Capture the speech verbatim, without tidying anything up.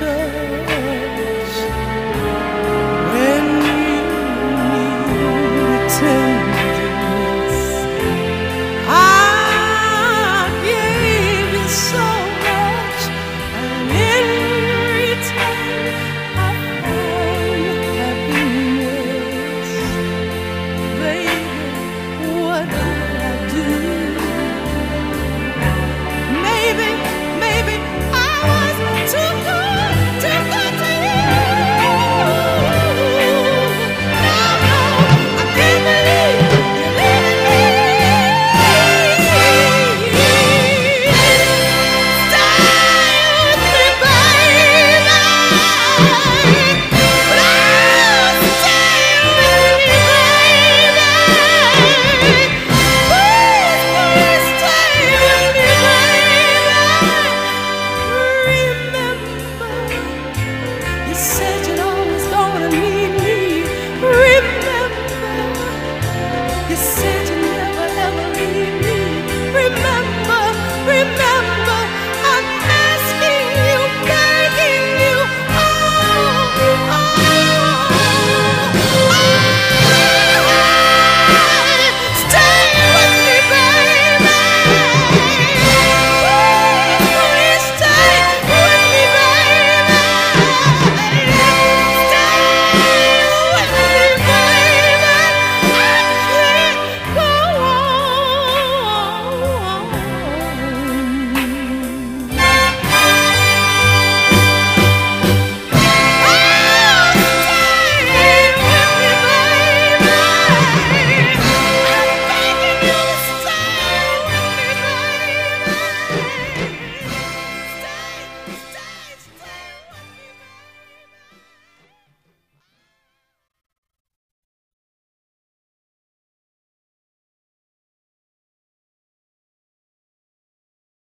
water.